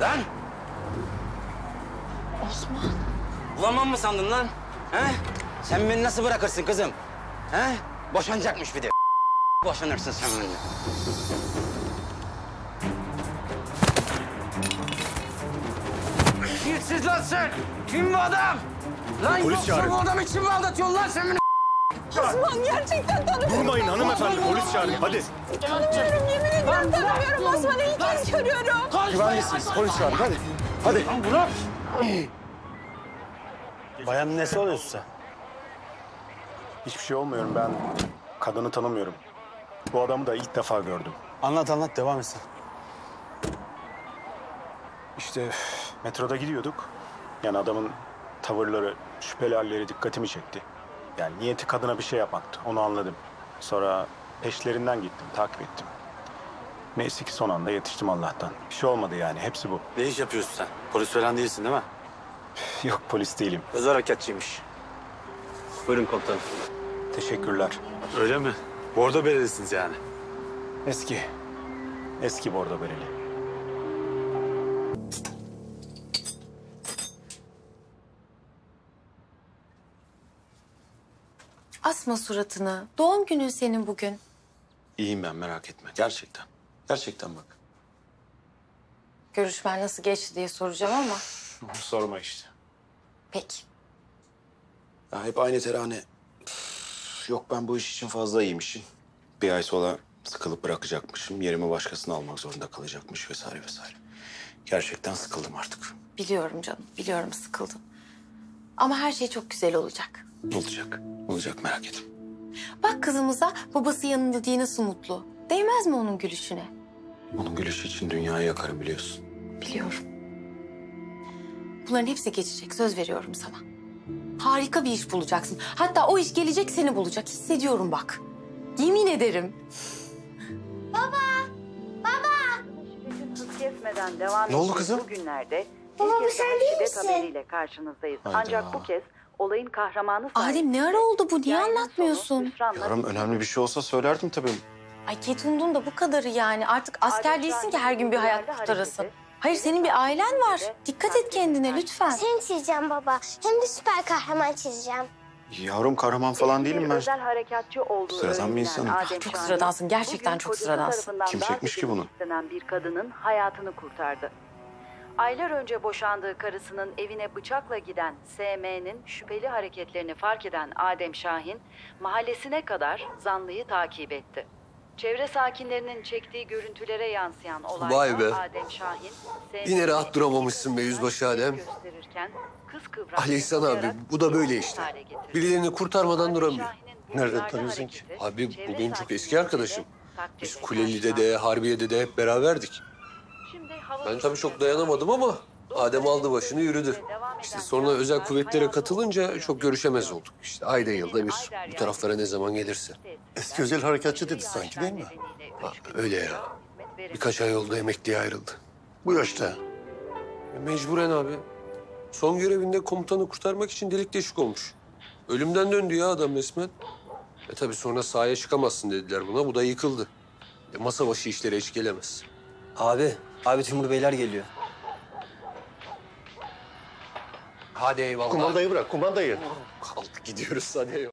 Lan! Osman. Bulamam mı sandın lan? He? Sen beni nasıl bırakırsın kızım? He? Boşanacakmış bir de. Boşanırsın sen benimle. Yitsiz lan sen! Kim bu adam? Lan polis yoksa çağırın. Bu adam için mi aldatıyorsun lan sen beni? Osman gerçekten tanımıyorum. Durmayın hanımefendi, polis çağırın. Hadi. Tanımıyorum, yemin ederim tanımıyorum. Osman'ı ilk kez görüyorum. Güvenlisiniz, polis çağırın. Hadi. Hadi. Lan bırak. Bayan nesi oluyorsun sen? Hiçbir şey olmuyorum. Ben kadını tanımıyorum. Bu adamı da ilk defa gördüm. Anlat anlat, devam etsin. İşte metroda gidiyorduk. Yani adamın tavırları, şüpheli halleri dikkatimi çekti. Yani niyeti kadına bir şey yapmaktı, onu anladım. Sonra peşlerinden gittim, takip ettim. Neyse ki son anda yetiştim Allah'tan. Bir şey olmadı yani, hepsi bu. Ne iş yapıyorsun sen? Polis falan değilsin değil mi? Yok, polis değilim. Özel harekatçıymış. Buyurun komutanım. Teşekkürler. Öyle mi? Bordo berelisiniz yani. Eski bordo bereli. Asma suratını. Doğum günün senin bugün. İyiyim ben, merak etme. Gerçekten. Gerçekten bak. Görüşmen nasıl geçti diye soracağım ama. Sorma işte. Peki. Ya hep aynı terane. Yok ben bu iş için fazla iyiymişim. Bir ay sonra sıkılıp bırakacakmışım. Yerimi başkasına almak zorunda kalacakmış vesaire vesaire. Gerçekten sıkıldım artık. Biliyorum canım, biliyorum sıkıldın. Ama her şey çok güzel olacak. Olacak, olacak merak etme. Bak kızımıza babası yanında diye nasıl mutlu. Değmez mi onun gülüşüne? Onun gülüşü için dünyayı yakarım biliyorsun. Biliyorum. Bunların hepsi geçecek, söz veriyorum sana. Harika bir iş bulacaksın. Hatta o iş gelecek seni bulacak, hissediyorum bak. Yemin ederim. Baba, baba. Ne oldu kızım? Baba bu sen değil misin? Ancak bu kez... Olayın kahramanı... Adem ne ara oldu bu? Niye anlatmıyorsun? Yarım önemli bir şey olsa söylerdim tabii. Ay Ketundun da bu kadarı yani. Artık asker değilsin ki her gün bir hayat kurtarasın. Hayır senin bir ailen var. Dikkat et kendine lütfen. Seni çizeceğim baba. Hem de süper kahraman çizeceğim. Yavrum kahraman falan değilim ben. Sıradan bir insanım. Çok sıradansın. Gerçekten çok sıradansın. Kim çekmiş ki bunu? Bir kadının hayatını kurtardı. Aylar önce boşandığı karısının evine bıçakla giden SM'nin şüpheli hareketlerini fark eden Adem Şahin, mahallesine kadar zanlıyı takip etti. Çevre sakinlerinin çektiği görüntülere yansıyan olayda Adem Şahin... Yine rahat duramamışsın be Yüzbaşı Adem. Ali İhsan abi, bu da böyle işte. Birilerini kurtarmadan duramıyor. Nereden tanıyorsun ki? Abi, bu benim çok eski arkadaşım. Biz Kuleli'de de, Harbiye'de de hep beraberdik. Ben tabii çok dayanamadım ama Adem aldı başını yürüdü. İşte sonra özel kuvvetlere katılınca çok görüşemez olduk. İşte ayda yılda bir bu taraflara ne zaman gelirse. Eski özel harekatçı dedi sanki değil mi? Ha, öyle ya. Birkaç ay oldu emekliye ayrıldı. Bu yaşta? Mecburen abi. Son görevinde komutanı kurtarmak için delik deşik olmuş. Ölümden döndü ya adam resmen. Tabii sonra sahaya çıkamazsın dediler buna. Bu da yıkıldı. Masa başı işlere hiç gelemez. Abi Timur Beyler geliyor. Hadi eyvallah. Kumandayı bırak, kumandayı. Kalk gidiyoruz hadi eyvallah.